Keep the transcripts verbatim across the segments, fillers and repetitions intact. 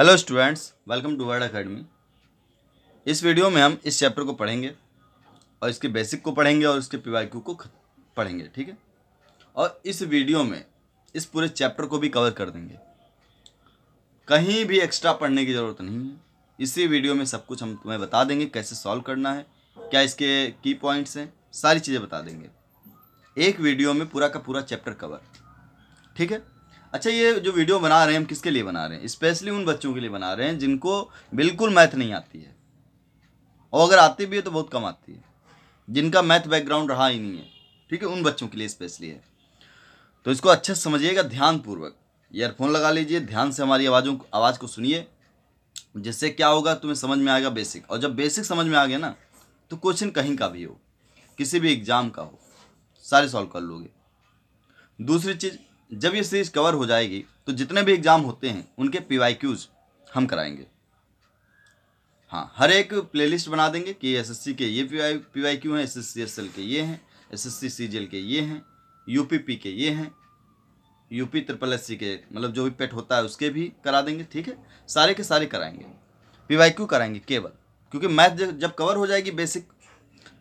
Hello students, welcome to word academy. इस video में हम इस चैप्टर को पढ़ेंगे और इसके बेसिक को पढ़ेंगे और इसके पीवाईक्यू को पढ़ेंगे, ठीक है। और इस वीडियो में इस पूरे चैप्टर को भी कवर कर देंगे, कहीं भी एक्स्ट्रा पढ़ने की ज़रूरत नहीं है। इसी वीडियो में सब कुछ हम तुम्हें बता देंगे, कैसे सॉल्व करना है, क्या इसके की पॉइंट्स हैं, सारी चीज़ें बता देंगे। एक वीडियो में पूरा का पूरा चैप्टर कवर, ठीक है। अच्छा, ये जो वीडियो बना रहे हैं हम किसके लिए बना रहे हैं? स्पेशली उन बच्चों के लिए बना रहे हैं जिनको बिल्कुल मैथ नहीं आती है, और अगर आती भी है तो बहुत कम आती है, जिनका मैथ बैकग्राउंड रहा ही नहीं है, ठीक है। उन बच्चों के लिए स्पेशली है, तो इसको अच्छे से समझिएगा, ध्यानपूर्वक ईयरफोन लगा लीजिए, ध्यान से हमारी आवाज़ों आवाज़ को सुनिए, जिससे क्या होगा तुम्हें समझ में आएगा बेसिक। और जब बेसिक समझ में आ गया ना तो क्वेश्चन कहीं का भी हो, किसी भी एग्ज़ाम का हो, सारे सॉल्व कर लोगे। दूसरी चीज़, जब ये सीरीज कवर हो जाएगी तो जितने भी एग्ज़ाम होते हैं उनके पीवाईक्यूज हम कराएंगे। हाँ, हर एक प्लेलिस्ट बना देंगे कि एसएससी के ये पीवाईक्यू हैं, एसएससी एसएल के ये हैं, एसएससी सीजीएल के ये हैं, यूपीपी के ये हैं, यूपी ट्रिपल एससी के, मतलब जो भी पेट होता है उसके भी करा देंगे, ठीक है। सारे के सारे कराएंगे, पीवाईक्यू कराएंगे केवल, क्योंकि मैथ जब कवर हो जाएगी बेसिक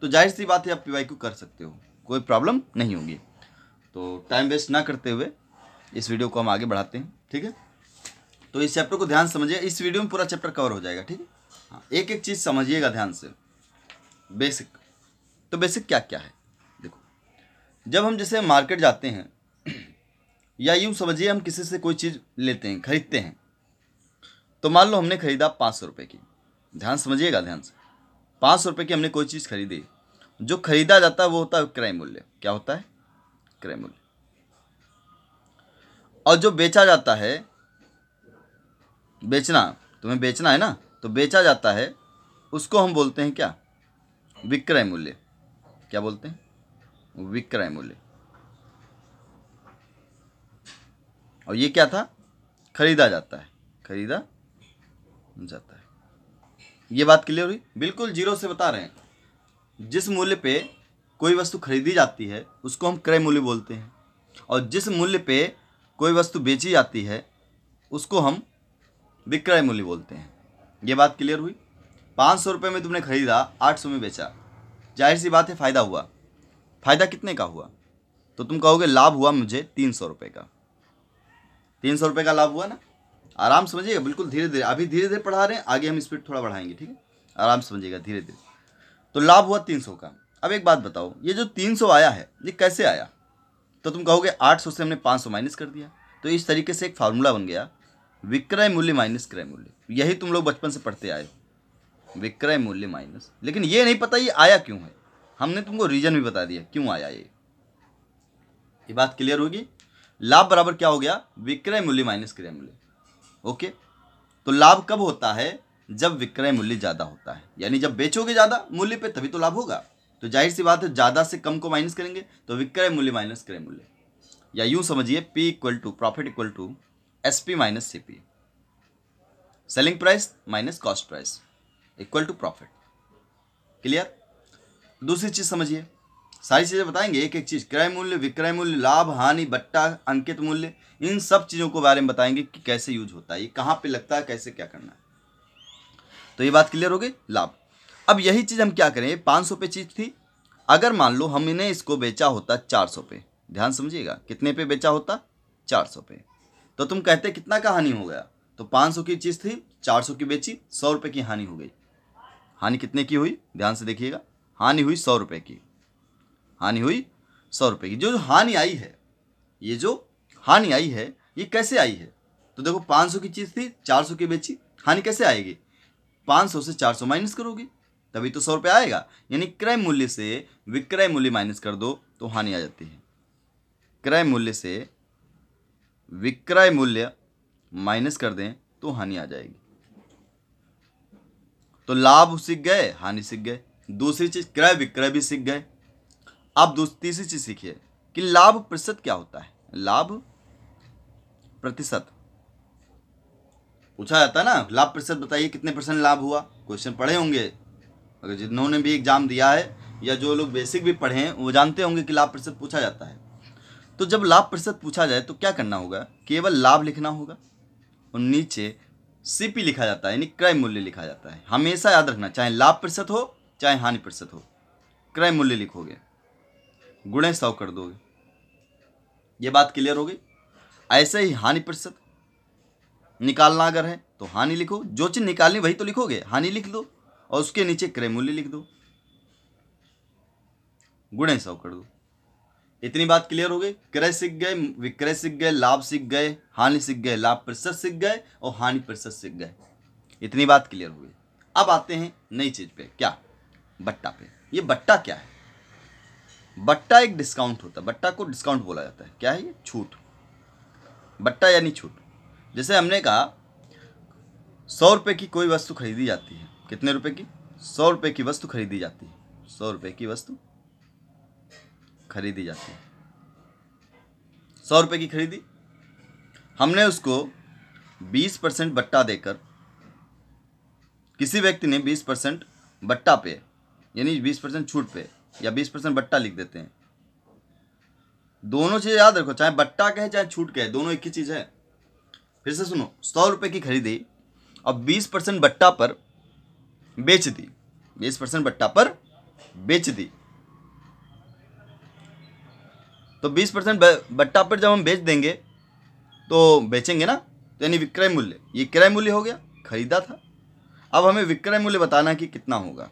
तो जाहिर सी बात है आप पीवाईक्यू कर सकते हो, कोई प्रॉब्लम नहीं होगी। तो टाइम वेस्ट ना करते हुए इस वीडियो को हम आगे बढ़ाते हैं, ठीक है। तो इस चैप्टर को ध्यान समझिए, इस वीडियो में पूरा चैप्टर कवर हो जाएगा, ठीक है। हाँ, एक एक चीज़ समझिएगा ध्यान से। बेसिक, तो बेसिक क्या क्या है देखो, जब हम जैसे मार्केट जाते हैं या यूँ समझिए हम किसी से कोई चीज़ लेते हैं, खरीदते हैं, तो मान लो हमने खरीदा पाँच सौ रुपये की, ध्यान समझिएगा ध्यान से, पाँच सौ रुपये की हमने कोई चीज़ खरीदी। जो खरीदा जाता है वो होता है क्रय मूल्य। क्या होता है? क्रय मूल्य। और जो बेचा जाता है, बेचना, तुम्हें बेचना है ना, तो बेचा जाता है उसको हम बोलते हैं क्या? विक्रय मूल्य। क्या बोलते हैं? विक्रय मूल्य। और ये क्या था? खरीदा जाता है, खरीदा जाता है। ये बात क्लियर हुई? बिल्कुल जीरो से बता रहे हैं। जिस मूल्य पे कोई वस्तु खरीदी जाती है उसको हम क्रय मूल्य बोलते हैं, और जिस मूल्य पे कोई वस्तु बेची जाती है उसको हम विक्रय मूल्य बोलते हैं। ये बात क्लियर हुई? पाँच सौ रुपये में तुमने खरीदा, आठ सौ में बेचा, जाहिर सी बात है फ़ायदा हुआ। फ़ायदा कितने का हुआ? तो तुम कहोगे लाभ हुआ मुझे तीन सौ रुपये का। तीन सौ रुपये का लाभ हुआ ना। आराम समझिएगा, बिल्कुल धीरे धीरे, अभी धीरे धीरे पढ़ा रहे हैं, आगे हम स्पीड थोड़ा बढ़ाएंगे, ठीक है। आराम समझिएगा, धीरे धीरे। तो लाभ हुआ तीन सौ का। अब एक बात बताओ, ये जो तीन सौ आया है ये कैसे आया? तो तुम कहोगे आठ सौ से हमने पाँच सौ माइनस कर दिया। तो इस तरीके से एक फार्मूला बन गया, विक्रय मूल्य माइनस क्रय मूल्य। यही तुम लोग बचपन से पढ़ते आए हो, विक्रय मूल्य माइनस, लेकिन ये नहीं पता ये आया क्यों है। हमने तुमको रीजन भी बता दिया क्यों आया ये। ये बात क्लियर होगी? लाभ बराबर क्या हो गया? विक्रय मूल्य माइनस क्रय मूल्य। ओके, तो लाभ कब होता है? जब विक्रय मूल्य ज़्यादा होता है, यानी जब बेचोगे ज़्यादा मूल्य पर तभी तो लाभ होगा। तो जाहिर सी बात है ज़्यादा से कम को माइनस करेंगे तो विक्रय मूल्य माइनस क्रय मूल्य, या यूँ समझिए P equal to profit equal to S P minus C P, selling price minus cost price equal to profit. Clear? दूसरी चीज़ समझिए, सारी चीज़ें बताएंगे एक एक चीज़, क्रय मूल्य, विक्रय मूल्य, लाभ, हानि, बट्टा, अंकित मूल्य, इन सब चीज़ों के बारे में बताएंगे कि कैसे यूज होता है, ये कहाँ पर लगता है, कैसे क्या करना है। तो ये बात क्लियर हो गई, लाभ। अब यही चीज़ हम क्या करें, पाँच सौ पे चीज़ थी, अगर मान लो हमने इसको बेचा होता चार सौ पे, ध्यान समझिएगा, कितने पे बेचा होता? चार सौ पे। तो तुम कहते कितना का हानि हो गया? तो पाँच सौ की चीज़ थी, चार सौ की बेची, सौ रुपये की हानि हो गई। हानि कितने की हुई? ध्यान से देखिएगा, हानि हुई सौ रुपये की, हानि हुई सौ रुपये की। जो हानि आई है, ये जो हानि आई है ये कैसे आई है? तो देखो पाँच सौ की चीज़ थी, चार सौ की बेची, हानि कैसे आएगी? पाँच सौ से चार सौ माइनस करोगे तभी तो सौ रुपये आएगा, यानी क्रय मूल्य से विक्रय मूल्य माइनस कर दो तो हानि आ जाती है। क्रय मूल्य से विक्रय मूल्य माइनस कर दें तो हानि आ जाएगी। तो लाभ सीख गए, हानि सीख गए, दूसरी चीज़ क्रय विक्रय भी सीख गए। आप दूसरी तीसरी चीज़ सीखिए कि लाभ प्रतिशत क्या होता है। लाभ प्रतिशत पूछा जाता है ना, लाभ प्रतिशत बताइए कितने परसेंट लाभ हुआ, क्वेश्चन पढ़े होंगे, अगर जिन्होंने भी एग्ज़ाम दिया है या जो लोग बेसिक भी पढ़े हैं वो जानते होंगे कि लाभ प्रतिशत पूछा जाता है। तो जब लाभ प्रतिशत पूछा जाए तो क्या करना होगा? केवल लाभ लिखना होगा और नीचे सीपी लिखा जाता है, यानी क्रय मूल्य लिखा जाता है। हमेशा याद रखना, चाहे लाभ प्रतिशत हो चाहे हानि प्रतिशत हो, क्रय मूल्य लिखोगे गुणे सौ कर दोगे। ये बात क्लियर हो गई। ऐसे ही हानि प्रतिशत निकालना अगर है तो हानि लिखो, जो चीज़ निकालनी वही तो लिखोगे, हानि लिख दो और उसके नीचे क्रय मूल्य लिख दो, गुणे सौ कर दो। इतनी बात क्लियर हो गई। क्रय सीख गए, विक्रय सीख गए, लाभ सीख गए, हानि सीख गए, लाभ प्रतिशत सीख गए और हानि प्रतिशत सीख गए। इतनी बात क्लियर हो गई। अब आते हैं नई चीज़ पे, क्या बट्टा पे। ये बट्टा क्या है? बट्टा एक डिस्काउंट होता है, बट्टा को डिस्काउंट बोला जाता है। क्या है ये? छूट। बट्टा यानी छूट। जैसे हमने कहा सौ रुपये की कोई वस्तु खरीदी जाती है, कितने रुपए की? सौ रुपये की वस्तु खरीदी जाती है, सौ रुपये की वस्तु खरीदी जाती है। सौ रुपये की खरीदी, हमने उसको बीस परसेंट बट्टा देकर, किसी व्यक्ति ने बीस परसेंट बट्टा पे यानी बीस परसेंट छूट पे या बीस परसेंट बट्टा लिख देते हैं। दोनों चीज़ याद रखो, चाहे बट्टा कहे चाहे छूट कहे, दोनों एक ही चीज़ है। फिर से सुनो, सौ रुपये की खरीदी और बीस परसेंट बट्टा पर बेच दी, बीस परसेंट बट्टा पर बेच दी। तो बीस परसेंट बट्टा पर जब हम बेच देंगे तो बेचेंगे ना, तो यानी विक्रय मूल्य। ये क्रय मूल्य हो गया, खरीदा था। अब हमें विक्रय मूल्य बताना कि कितना होगा,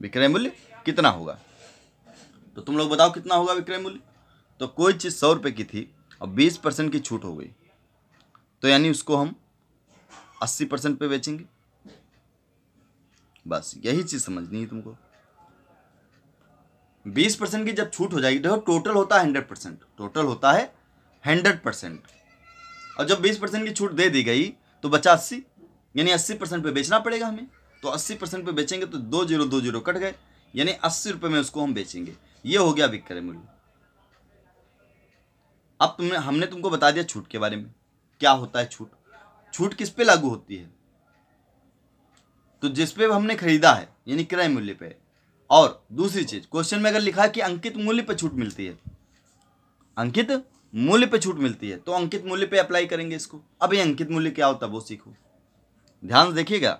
विक्रय मूल्य कितना होगा। तो तुम लोग बताओ कितना होगा विक्रय मूल्य। तो कोई चीज़ सौ रुपये की थी और बीस परसेंट की छूट हो गई, तो यानी उसको हम अस्सी परसेंट पर बेचेंगे। बस यही चीज़ समझनी है तुमको। बीस परसेंट की जब छूट हो जाएगी, देखो टोटल होता है हंड्रेड परसेंट, टोटल होता है हंड्रेड परसेंट। और जब बीस परसेंट की छूट दे दी गई तो बचा अस्सी, यानी अस्सी परसेंट पर बेचना पड़ेगा हमें। तो अस्सी परसेंट पर बेचेंगे तो दो जीरो दो जीरो कट गए, यानी अस्सी रुपये में उसको हम बेचेंगे। ये हो गया विक्रय मूल्य। अब तुमने हमने तुमको बता दिया छूट के बारे में, क्या होता है छूट, छूट किस पे लागू होती है। तो जिस पे हमने खरीदा है यानी क्रय मूल्य पे। और दूसरी चीज, क्वेश्चन में अगर लिखा है कि अंकित मूल्य पे छूट मिलती है, अंकित मूल्य पे छूट मिलती है, तो अंकित मूल्य पे अप्लाई करेंगे इसको। अब ये अंकित मूल्य क्या होता है वो सीखो, ध्यान से देखिएगा।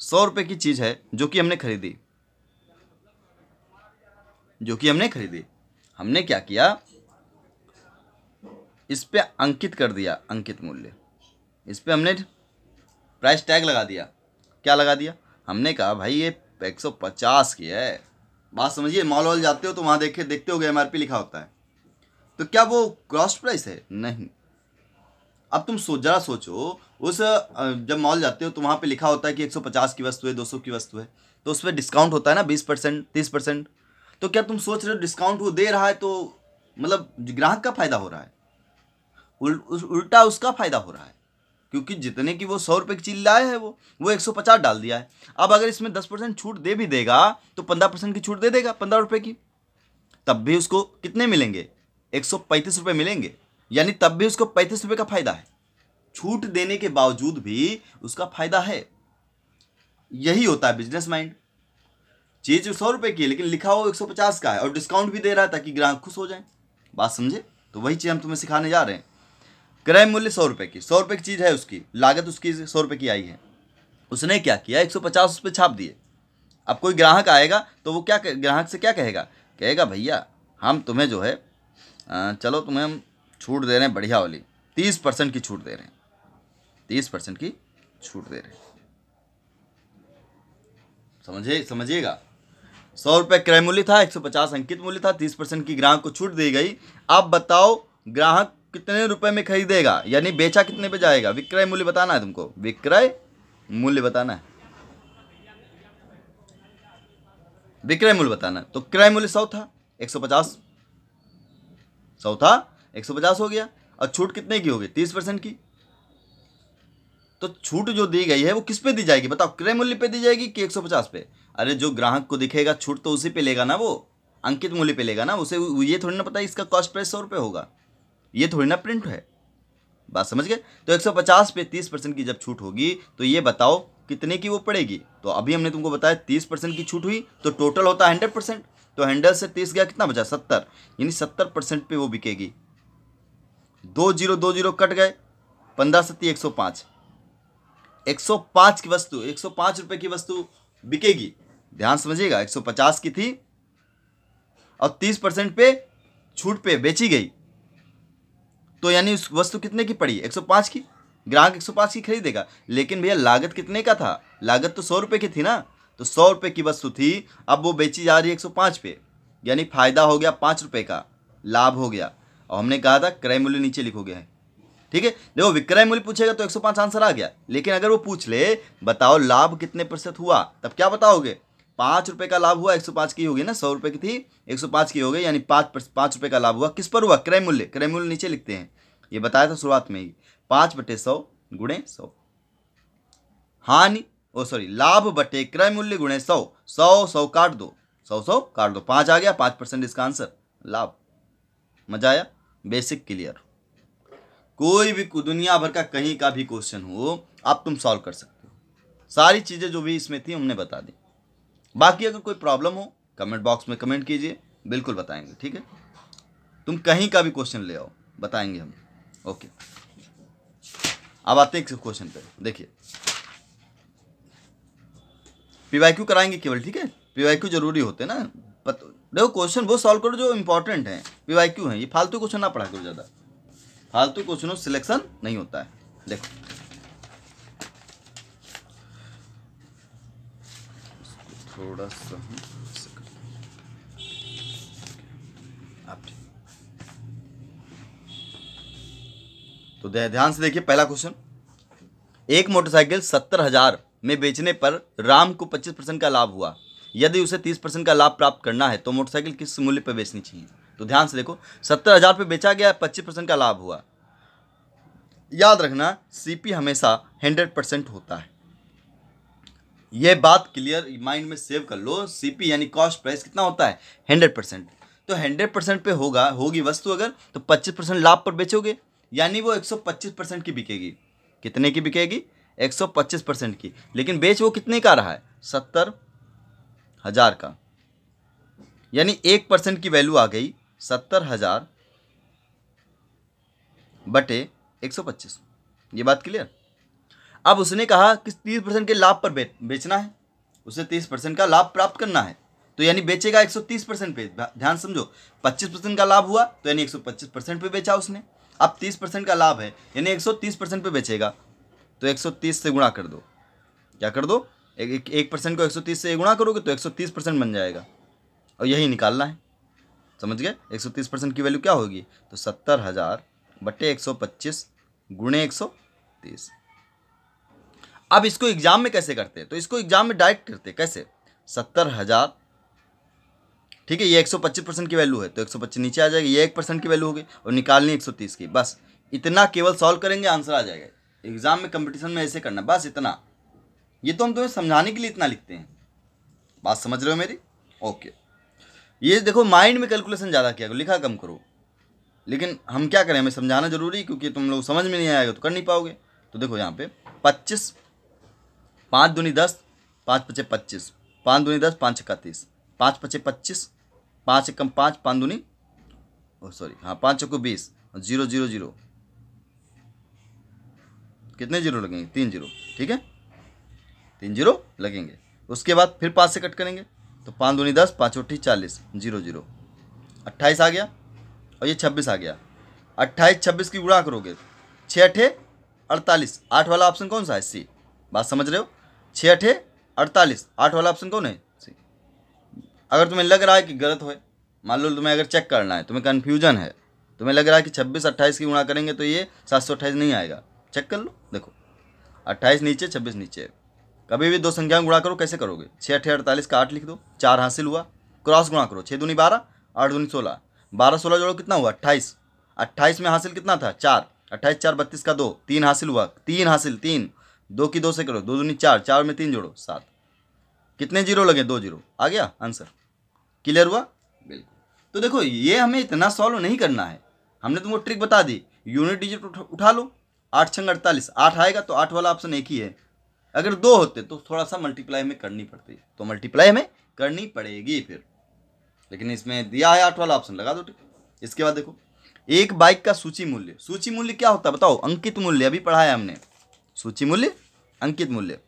सौ रुपये की चीज है जो कि हमने खरीदी, जो कि हमने खरीदी, हमने क्या किया, इस पे अंकित कर दिया अंकित मूल्य। इस पे हमने प्राइस टैग लगा दिया। क्या लगा दिया? हमने कहा भाई ये एक सौ पचास की है। बात समझिए, मॉल वॉल जाते हो तो वहाँ देखे देखते हो गए एम आर पी लिखा होता है, तो क्या वो कॉस्ट प्राइस है? नहीं। अब तुम सोच जरा सोचो, उस जब मॉल जाते हो तो वहाँ पे लिखा होता है कि एक सौ पचास की वस्तु है, दो सौ की वस्तु है, तो उस पर डिस्काउंट होता है ना बीस परसेंट, तीस परसेंट। तो क्या तुम सोच रहे हो डिस्काउंट वो दे रहा है तो मतलब ग्राहक का फ़ायदा हो रहा है? उल्टा उसका फ़ायदा हो रहा है, क्योंकि जितने की वो सौ रुपये की चीज लाया है वो वो एक सौ पचास डाल दिया है। अब अगर इसमें दस परसेंट छूट दे भी देगा तो पंद्रह परसेंट की छूट दे देगा, पंद्रह रुपये की, तब भी उसको कितने मिलेंगे, एक सौ पैंतीस रुपये मिलेंगे। यानी तब भी उसको पैंतीस रुपये का फ़ायदा है, छूट देने के बावजूद भी उसका फ़ायदा है। यही होता है बिजनेस माइंड। चीज़ सौ रुपये की है लेकिन लिखा हो एक सौ पचास का है और डिस्काउंट भी दे रहा है ताकि ग्राहक खुश हो जाए। बात समझे? तो वही चीज़ हम तुम्हें सिखाने जा रहे हैं। क्रय मूल्य सौ रुपये की, सौ रुपये की चीज़ है, उसकी लागत उसकी सौ रुपये की आई है। उसने क्या किया, एक सौ पचास उस पर छाप दिए। अब कोई ग्राहक आएगा तो वो क्या ग्राहक से क्या कहेगा, कहेगा भैया हम तुम्हें जो है आ, चलो तुम्हें हम छूट दे रहे हैं, बढ़िया वाली तीस परसेंट की छूट दे रहे हैं, तीस परसेंट की छूट दे रहे हैं। समझे समझिएगा, सौ रुपये क्रय मूल्य था, एक सौ पचास अंकित मूल्य था, तीस परसेंट की ग्राहक को छूट दी गई। आप बताओ ग्राहक कितने रुपए में खरीदेगा, यानी बेचा कितने पे जाएगा। विक्रय मूल्य बताना है तुमको, विक्रय मूल्य बताना है, विक्रय मूल्य बताना है। तो क्रय मूल्य सौ था, एक सौ पचास सौ था, एक सौ पचास हो गया, और छूट कितने की होगी, तीस परसेंट की। तो छूट जो दी गई है वो किस पे दी जाएगी बताओ, क्रय मूल्य पे दी जाएगी कि एक सौ पचास पे? अरे जो ग्राहक को दिखेगा छूट तो उसी पे लेगा ना, वो अंकित मूल्य पे लेगा ना। उसे ये थोड़ी ना पता इसका कॉस्ट प्राइस सौ रुपये होगा, ये थोड़ी ना प्रिंट है। बात समझ गए? तो एक सौ पचास पे तीस परसेंट की जब छूट होगी तो ये बताओ कितने की वो पड़ेगी। तो अभी हमने तुमको बताया तीस परसेंट की छूट हुई तो टोटल होता है हंड्रेड परसेंट, तो हंड्रेड से तीस गया, कितना बचा, सत्तर, यानी सत्तर परसेंट पे वो बिकेगी। दो जीरो दो जीरो कट गए पंद्रह सत्ती एक सौ पाँच, एक सौ पाँच की वस्तु, एक सौ पाँच रुपये की वस्तु बिकेगी। ध्यान समझिएगा, एक सौ पचास की थी और तीस परसेंट पे छूट पे बेची गई, तो यानी उस वस्तु कितने की पड़ी, एक सौ पाँच की। ग्राहक एक सौ पाँच की खरीदेगा, लेकिन भैया लागत कितने का था, लागत तो सौ रुपये की थी ना, तो सौ रुपये की वस्तु थी, अब वो बेची जा रही है एक सौ पाँच पे, यानी फ़ायदा हो गया पाँच रुपये का, लाभ हो गया। और हमने कहा था क्रय मूल्य नीचे लिखोगे हैं, ठीक है। देखो विक्रय मूल्य पूछेगा तो एक सौ पाँच आंसर आ गया, लेकिन अगर वो पूछ ले बताओ लाभ कितने प्रतिशत हुआ, तब क्या बताओगे, पाँच रुपये का लाभ हुआ, एक सौ पाँच की होगी ना, सौ रुपये की थी एक सौ पाँच की हो गई, यानी पाँच पाँच रुपये का लाभ हुआ। किस पर हुआ, क्रय मूल्य। क्रय मूल्य नीचे लिखते हैं, ये बताया था शुरुआत में ही, पाँच बटे सौ गुणे सौ, हानि ओ सॉरी लाभ बटे क्रय मूल्य गुणे सौ, सौ सौ काट दो, सौ सौ काट दो, पाँच आ गया, पाँच परसेंट इसका आंसर लाभ। मजा आया, बेसिक क्लियर। कोई भी दुनिया भर का कहीं का भी क्वेश्चन हो आप तुम सॉल्व कर सकते हो, सारी चीज़ें जो भी इसमें थी हमने बता दी। बाकी अगर कोई प्रॉब्लम हो कमेंट बॉक्स में कमेंट कीजिए, बिल्कुल बताएंगे, ठीक है। तुम कहीं का भी क्वेश्चन ले आओ, बताएंगे हम, ओके। अब आते हैं क्वेश्चन पे, देखिए पीवाईक्यू कराएंगे केवल, ठीक है। पीवाईक्यू जरूरी होते ना, पता देखो क्वेश्चन वो सॉल्व करो जो इंपॉर्टेंट हैं, पीवाईक्यू हैं, ये फालतू क्वेश्चन ना पढ़ा करो ज़्यादा, फालतू क्वेश्चनों सिलेक्शन नहीं होता है। देखो थोड़ा सा तो ध्यान से देखिए, पहला क्वेश्चन, एक मोटरसाइकिल सत्तर हजार में बेचने पर राम को पच्चीस परसेंट का लाभ हुआ, यदि उसे तीस परसेंट का लाभ प्राप्त करना है तो मोटरसाइकिल किस मूल्य पर बेचनी चाहिए। तो ध्यान से देखो, सत्तर हज़ार पे बेचा गया, पच्चीस परसेंट का लाभ हुआ। याद रखना सीपी हमेशा हंड्रेड परसेंट होता है, यह बात क्लियर माइंड में सेव कर लो। सीपी यानी कॉस्ट प्राइस कितना होता है, हंड्रेड परसेंट। तो हंड्रेड परसेंट पे होगा होगी वस्तु अगर, तो पच्चीस परसेंट लाभ पर बेचोगे, यानी वो एक सौ पच्चीस परसेंट की बिकेगी। कितने की बिकेगी, एक सौ पच्चीस परसेंट की, लेकिन बेच वो कितने का रहा है, सत्तर हजार का, यानी एक परसेंट की वैल्यू आ गई सत्तर हजार बटे एक सौ पच्चीस। ये बात क्लियर। अब उसने कहा कि तीस परसेंट के लाभ पर बे, बेचना है, उसे तीस परसेंट का लाभ प्राप्त करना है, तो यानी बेचेगा एक सौ तीस परसेंट पे। ध्यान समझो, पच्चीस परसेंट का लाभ हुआ तो यानी एक सौ पच्चीस परसेंट पे बेचा उसने। अब तीस परसेंट का लाभ है यानी एक सौ तीस परसेंट पे बेचेगा, तो एक सौ तीस से गुणा कर दो। क्या कर दो, एक एक परसेंट को एक सौ तीस से गुणा करोगे तो एक सौ तीस परसेंट बन जाएगा, और यही निकालना है, समझ गए। एक सौ तीस परसेंट की वैल्यू क्या होगी, तो सत्तर हज़ार बटे एक सौ पच्चीस गुणे एक सौ तीस। अब इसको एग्जाम में कैसे करते हैं, तो इसको एग्जाम में डायरेक्ट करते कैसे, सत्तर हज़ार, ठीक है, ये एक सौ पच्चीस परसेंट की वैल्यू है तो एक सौ पच्चीस नीचे आ जाएगी, ये एक परसेंट की वैल्यू होगी और निकालनी एक सौ तीस की। बस इतना केवल सॉल्व करेंगे, आंसर आ जाएगा। एग्जाम में कंपटीशन में ऐसे करना, बस इतना। ये तो हम तुम्हें समझाने के लिए इतना लिखते हैं, बात समझ रहे हो मेरी, ओके। ये देखो माइंड में कैलकुलेशन ज़्यादा किया करो, लिखा कम करो, लेकिन हम क्या करें, हमें समझाना ज़रूरी, क्योंकि तुम लोग समझ में नहीं आएगा तो कर नहीं पाओगे। तो देखो यहाँ पे पच्चीस, पाँच दूनी दस, पाँच पचे पच्चीस, पाँच दूनी दस, पाँच छक्का तीस, पाँच पचे पच्चीस, पाँच एकम पाँच, पाँच दूनी सॉरी हाँ पाँच चौको बीस, जीरो जीरो जीरो, कितने जीरो लगेंगे, तीन जीरो, ठीक है, तीन जीरो लगेंगे। उसके बाद फिर पाँच से कट करेंगे तो पाँच दूनी दस, पाँच उठी चालीस, जीरो जीरो, अट्ठाईस आ गया और ये छब्बीस आ गया। अट्ठाईस छब्बीस की गुणा करोगे, छः अठे अड़तालीस, आठ वाला ऑप्शन कौन सा है, सी। बात समझ रहे हो, छः अठे अड़तालीस, आठ वाला ऑप्शन कौन है, सी। अगर तुम्हें लग रहा है कि गलत हो, मान लो तुम्हें अगर चेक करना है, तुम्हें कन्फ्यूजन है, तुम्हें लग रहा है कि छब्बीस अट्ठाईस की गुणा करेंगे तो ये सात सौ अट्ठाईस नहीं आएगा, चेक कर लो। देखो अट्ठाईस नीचे, छब्बीस नीचे, कभी भी दो संख्याओं गुणा करो, कैसे करोगे, छः अठे अड़तालीस का आठ लिख दो, चार हासिल हुआ, क्रॉस गुणा करो, छः दूनी बारह, आठ दूनी सोलह, बारह सोलह जोड़ो कितना हुआ, अट्ठाईस, अट्ठाईस में हासिल कितना था, चार, अट्ठाईस चार बत्तीस का दो, तीन हासिल हुआ, तीन हासिल तीन, दो की दो से करो, दो दूनी चार, चार में तीन जोड़ो सात, कितने जीरो लगे, दो जीरो, आ गया आंसर, क्लियर हुआ, बिल्कुल। तो देखो ये हमें इतना सॉल्व नहीं करना है, हमने तुमको ट्रिक बता दी, यूनिट डिजिट उठा लो, आठ छंग अड़तालीस, आठ आएगा तो आठ वाला ऑप्शन एक ही है। अगर दो होते तो थोड़ा सा मल्टीप्लाई में करनी पड़ती, तो मल्टीप्लाई में करनी पड़ेगी फिर, लेकिन इसमें दिया है आठ वाला ऑप्शन, लगा दो। इसके बाद देखो एक बाइक का सूची मूल्य, सूची मूल्य क्या होता है बताओ, अंकित मूल्य, अभी पढ़ाया हमने सूची मूल्य अंकित मूल्य।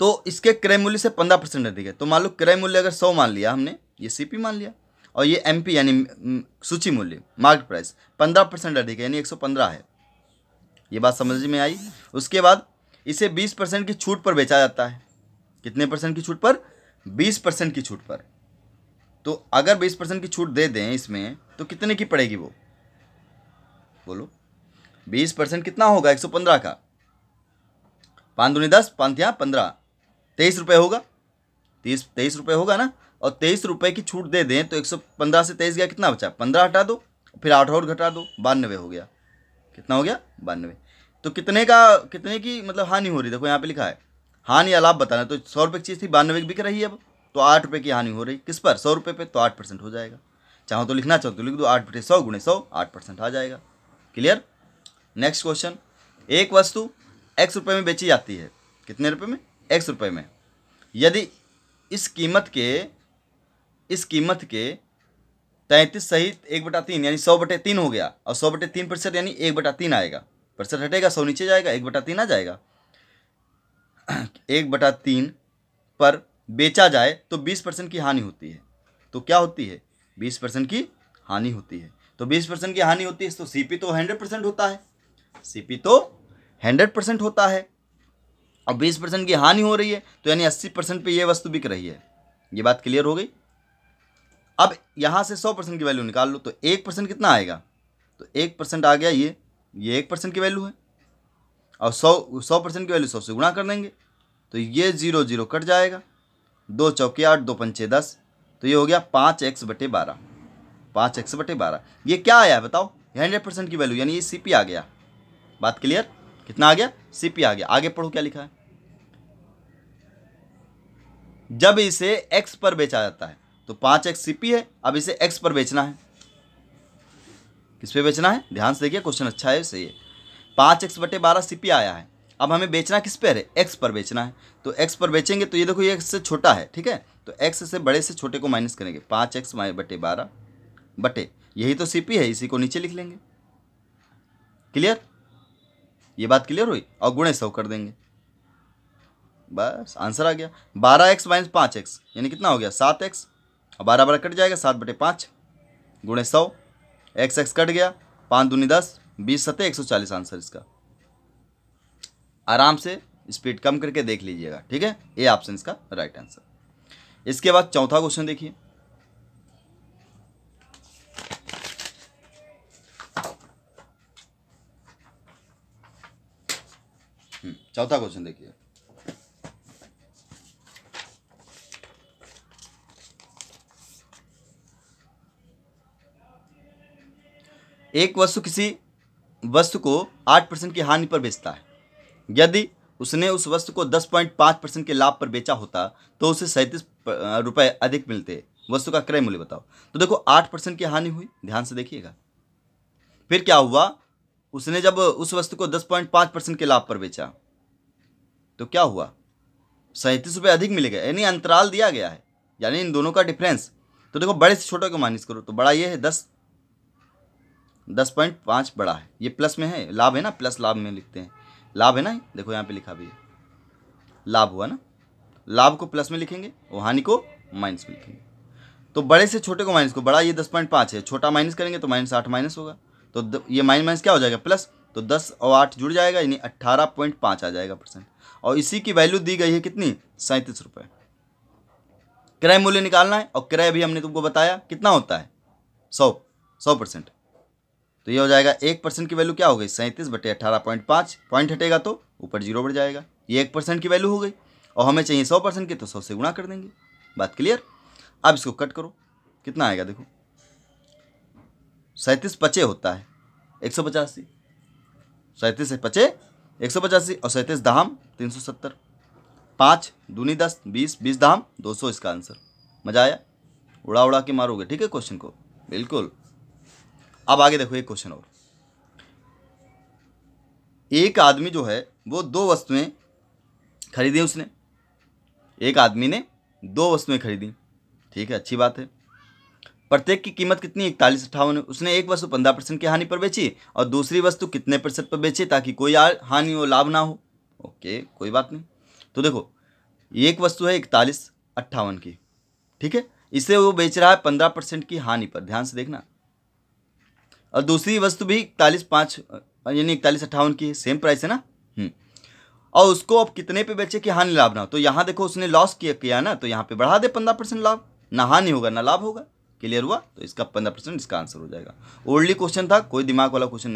तो इसके क्रय मूल्य से पंद्रह परसेंट अधिक है, तो मान लो क्रय मूल्य अगर सौ मान लिया हमने, ये सीपी मान लिया, और ये एमपी यानी सूची मूल्य मार्केट प्राइस पंद्रह परसेंट अधिक है यानी एक सौ पंद्रह है। ये बात समझ में आई। उसके बाद इसे बीस परसेंट की छूट पर बेचा जाता है, कितने परसेंट की छूट पर, बीस परसेंट की छूट पर। तो अगर बीस परसेंट की छूट दे दें इसमें तो कितने की पड़ेगी वो बोलो, बीस परसेंट कितना होगा एक सौ पंद्रह का, पाँच दूनी दस, पाँच यहाँ पंद्रह, तेईस रुपये होगा, तीस तेईस रुपये होगा ना। और तेईस रुपये की छूट दे दें तो एक सौ पंद्रह से तेईस गया, कितना बचा, पंद्रह हटा दो, फिर आठ और घटा दो, बानवे हो गया, कितना हो गया बानवे। तो कितने का, कितने की मतलब हानि हो रही, देखो यहाँ पे लिखा है हानि या लाभ बताना, तो सौ रुपये की चीज़ थी बानवे की बिक रही है अब, तो आठ रुपये की हानि हो रही, किस पर, सौ रुपये पे, तो आठ परसेंट हो जाएगा। चाहो तो लिखना, चाहो तो लिख दो, आठ बटे सौ गुणे सौ आठ परसेंट आ जाएगा। क्लियर। नेक्स्ट क्वेश्चन, एक वस्तु एक्स रुपये में बेची जाती है, कितने रुपये में, एक्स रुपये में, यदि इस कीमत के इस कीमत के तैंतीस सहित एक बटा तीन यानी सौ बटे तीन हो गया, और सौ बटे तीन प्रतिशत यानी एक बटा तीन आएगा, प्रतिशत हटेगा सौ नीचे जाएगा, एक बटा तीन आ जाएगा। एक बटा तीन पर बेचा जाए तो बीस परसेंट की हानि होती है, तो क्या होती है, बीस परसेंट की हानि होती है। तो बीस परसेंट की हानि होती है तो सीपी तो हंड्रेड परसेंट होता है, सीपी तो हंड्रेड परसेंट होता है, और बीस परसेंट की हानि हो रही है तो यानी अस्सी परसेंट पर यह वस्तु बिक रही है। ये बात क्लियर हो गई। अब यहाँ से सौ परसेंट की वैल्यू निकाल लो, तो एक परसेंट कितना आएगा, तो एक परसेंट आ गया, ये ये एक परसेंट की वैल्यू है, और सौ सौ परसेंट की वैल्यू सौ से गुणा कर देंगे तो ये जीरो जीरो कट जाएगा, दो चौके आठ, दो पंचे दस, तो ये हो गया पाँच एक्स बटे बारह, पाँच एक्स बटे बारह। ये क्या आया बताओ, हंड्रेड परसेंट की वैल्यू यानी ये सी पी आ गया। बात क्लियर, कितना आ गया, सी पी आ गया। आगे पढ़ो क्या लिखा है, जब इसे एक्स पर बेचा जाता है तो पाँच एक्स सी पी है, अब इसे एक्स पर बेचना है, किस पे बेचना है, ध्यान से देखिए क्वेश्चन अच्छा है सही है। पाँच एक्स बटे बारह सी पी आया है, अब हमें बेचना किस पे है, एक्स पर बेचना है, तो एक्स पर बेचेंगे, तो ये देखो ये एक्स से छोटा है, ठीक है, तो एक्स से बड़े से छोटे को माइनस करेंगे, पाँच एक्स बटे बारह बटे यही तो सी पी है, इसी को नीचे लिख लेंगे। क्लियर, ये बात क्लियर हुई, और गुणे सौ कर देंगे, बस आंसर आ गया। बारह एक्स माइनस पाँच एक्स यानी कितना हो गया, सात एक्स, अब बारह बारह कट जाएगा, सात बटे पाँच गुणे सौ, एक्स एक्स कट गया, पाँच दूनी दस, बीस सतह एक सौ चालीस आंसर इसका। आराम से स्पीड कम करके देख लीजिएगा, ठीक है, ए ऑप्शन इसका राइट आंसर। इसके बाद चौथा क्वेश्चन देखिए, चौथा क्वेश्चन देखिए, एक वस्तु किसी वस्तु को आठ परसेंट की हानि पर बेचता है, यदि उसने उस वस्तु को दस पॉइंट पाँच परसेंट के लाभ पर बेचा होता तो उसे सैंतीस रुपये अधिक मिलते, वस्तु का क्रय मूल्य बताओ। तो देखो आठ परसेंट की हानि हुई, ध्यान से देखिएगा, फिर क्या हुआ, उसने जब उस वस्तु को दस पॉइंट पाँच परसेंट के लाभ पर बेचा तो क्या हुआ, सैंतीस रुपये अधिक मिल गए, यानी अंतराल दिया गया है, यानी इन दोनों का डिफरेंस। तो देखो बड़े से छोटे को माइनस करो, तो बड़ा ये है दस, दस पॉइंट पाँच बड़ा है, ये प्लस में है, लाभ है ना, प्लस लाभ में लिखते हैं, लाभ है ना, देखो यहाँ पे लिखा भी है, लाभ हुआ ना, लाभ को प्लस में लिखेंगे और हानि को माइनस में लिखेंगे। तो बड़े से छोटे को माइनस को, बड़ा ये दस पॉइंट पाँच है, छोटा माइनस करेंगे तो माइनस आठ माइनस होगा, तो द, ये माइनस माइनस क्या हो जाएगा प्लस, तो दस और आठ जुड़ जाएगा यानी अट्ठारह पॉइंट पाँच आ जाएगा परसेंट, और इसी की वैल्यू दी गई है कितनी, सैंतीस रुपये। क्रय मूल्य निकालना है, और क्रय भी हमने तुमको बताया कितना होता है, सौ सौ परसेंट, तो ये हो जाएगा एक परसेंट की वैल्यू क्या हो गई, सैंतीस बटे अट्ठारह पॉइंट पाँच, पॉइंट हटेगा तो ऊपर जीरो बढ़ जाएगा, ये एक परसेंट की वैल्यू हो गई, और हमें चाहिए सौ परसेंट की तो सौ से गुणा कर देंगे। बात क्लियर। अब इसको कट करो, कितना आएगा देखो, सैंतीस पचे होता है एक सौ पचासी, सैंतीस से पचे एक सौ पचासी, और सैंतीस दहाम तीन सौ सत्तर, पाँच दूनी दस बीस, बीस दहाम दो सौ इसका आंसर। मज़ा आया, उड़ा उड़ा के मारोगे ठीक है क्वेश्चन को, बिल्कुल। अब आगे देखो एक क्वेश्चन और, एक आदमी जो है वो दो वस्तुएं खरीदी उसने, एक आदमी ने दो वस्तुएं खरीदी, ठीक है अच्छी बात है, प्रत्येक की कीमत कितनी इकतालीस अट्ठावन। उसने एक वस्तु पंद्रह परसेंट की हानि पर बेची और दूसरी वस्तु कितने प्रतिशत पर बेची ताकि कोई हानि और लाभ ना हो। ओके कोई बात नहीं। तो देखो एक वस्तु है इकतालीस अट्ठावन की, ठीक है, इसे वो बेच रहा है पंद्रह परसेंट की हानि पर, ध्यान से देखना, और दूसरी वस्तु भी इकतालीस पाँच यानी इकतालीस अट्ठावन की, सेम प्राइस है ना। और उसको अब कितने पे बेचे कि हानि लाभ ना हो। तो यहाँ देखो उसने लॉस किया किया ना, तो यहाँ पे बढ़ा दे पंद्रह परसेंट लाभ, ना हानि होगा ना लाभ होगा। क्लियर हुआ? तो इसका पंद्रह परसेंट इसका आंसर हो जाएगा। ओनली क्वेश्चन था, कोई दिमाग वाला क्वेश्चन नहीं।